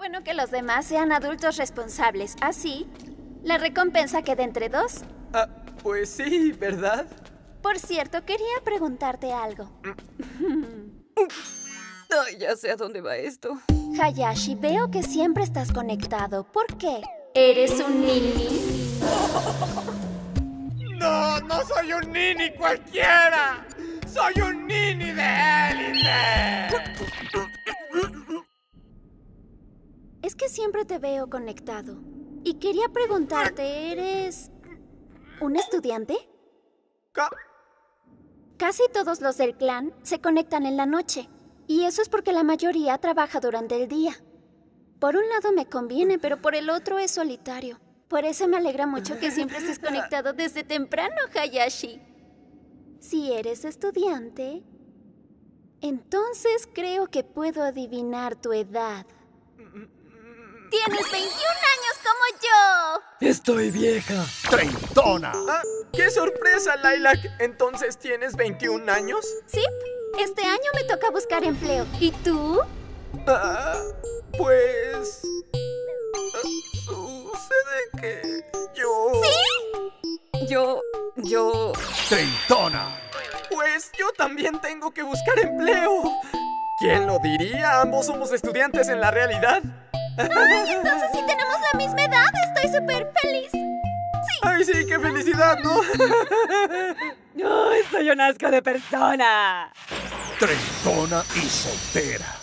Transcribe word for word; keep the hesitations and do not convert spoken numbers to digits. bueno que los demás sean adultos responsables. Así, la recompensa queda entre dos. Ah, pues sí, ¿verdad? Por cierto, quería preguntarte algo. Ay, ya sé a dónde va esto. Hayashi, veo que siempre estás conectado. ¿Por qué? ¿Eres un nini? ¡No! ¡No soy un nini cualquiera! ¡Soy un nini de élite! Es que siempre te veo conectado. Y quería preguntarte, ¿eres un estudiante? ¿Qué? Casi todos los del clan se conectan en la noche. Y eso es porque la mayoría trabaja durante el día. Por un lado me conviene, pero por el otro es solitario. Por eso me alegra mucho que siempre estés conectado desde temprano, Hayashi. Si eres estudiante, entonces creo que puedo adivinar tu edad. ¡Tienes veintiún años como yo! ¡Estoy vieja! ¡Treintona! Ah, ¡qué sorpresa, Lilac! ¿Entonces tienes veintiún años? Sí, este año me toca buscar empleo. ¿Y tú? Ah, pues... Ah, sucede que yo... ¿Sí? Yo... yo... ¡Treintona! Pues yo también tengo que buscar empleo. ¿Quién lo diría? Ambos somos estudiantes en la realidad. ¡Ay, entonces sí tenemos la misma edad! ¡Estoy súper feliz! ¡Sí! ¡Ay, sí! ¡Qué felicidad! ¿No? ¡No! ¡Soy una asco de persona! Treintona y soltera.